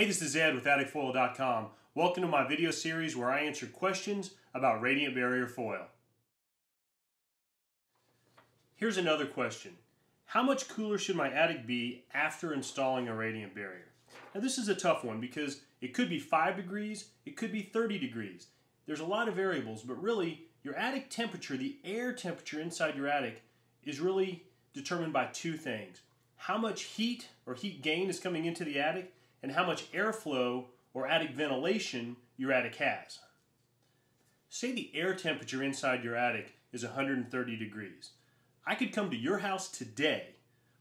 Hey, this is Ed with AtticFoil.com. Welcome to my video series where I answer questions about Radiant Barrier foil. Here's another question. How much cooler should my attic be after installing a Radiant Barrier? Now this is a tough one because it could be 5 degrees, it could be 30 degrees. There's a lot of variables, but really your attic temperature, the air temperature inside your attic, is really determined by two things. How much heat or heat gain is coming into the attic, and how much airflow or attic ventilation your attic has. Say the air temperature inside your attic is 130 degrees. I could come to your house today,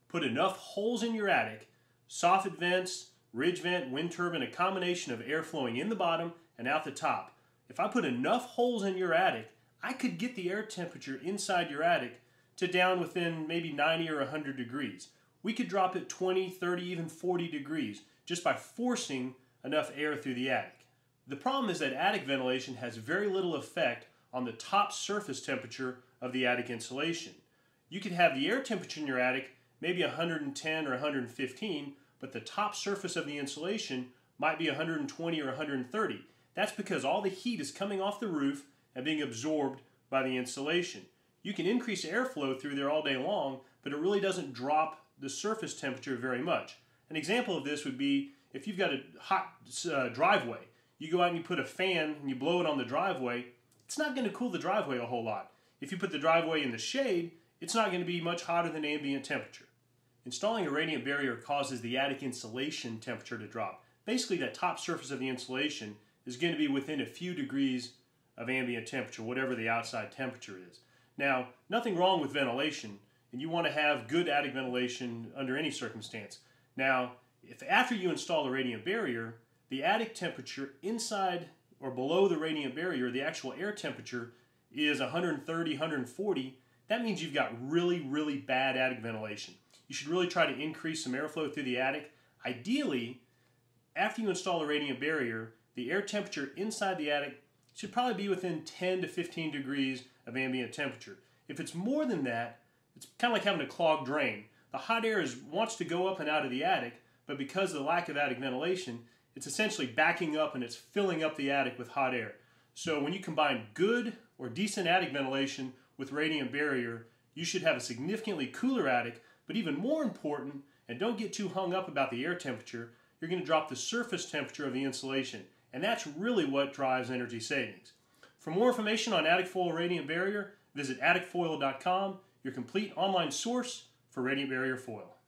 put enough holes in your attic, soffit vents, ridge vent, wind turbine, a combination of air flowing in the bottom and out the top. If I put enough holes in your attic, I could get the air temperature inside your attic to down within maybe 90 or 100 degrees. We could drop it 20, 30, even 40 degrees just by forcing enough air through the attic. The problem is that attic ventilation has very little effect on the top surface temperature of the attic insulation. You could have the air temperature in your attic maybe 110 or 115, but the top surface of the insulation might be 120 or 130. That's because all the heat is coming off the roof and being absorbed by the insulation. You can increase airflow through there all day long, but it really doesn't drop the surface temperature very much. An example of this would be if you've got a hot driveway. You go out and you put a fan and you blow it on the driveway, it's not going to cool the driveway a whole lot. If you put the driveway in the shade, it's not going to be much hotter than ambient temperature. Installing a radiant barrier causes the attic insulation temperature to drop. Basically, that top surface of the insulation is going to be within a few degrees of ambient temperature, whatever the outside temperature is. Now, nothing wrong with ventilation, and you want to have good attic ventilation under any circumstance. Now, if after you install a radiant barrier, the attic temperature inside or below the radiant barrier, the actual air temperature is 130, 140, that means you've got really, really bad attic ventilation. You should really try to increase some airflow through the attic. Ideally, after you install a radiant barrier, the air temperature inside the attic should probably be within 10 to 15 degrees of ambient temperature. If it's more than that, it's kind of like having a clogged drain. The hot air wants to go up and out of the attic, but because of the lack of attic ventilation, it's essentially backing up and it's filling up the attic with hot air. So when you combine good or decent attic ventilation with radiant barrier, you should have a significantly cooler attic, but even more important, and don't get too hung up about the air temperature, you're going to drop the surface temperature of the insulation, and that's really what drives energy savings. For more information on Attic Foil Radiant Barrier, visit AtticFoil.com, your complete online source for Radiant Barrier Foil.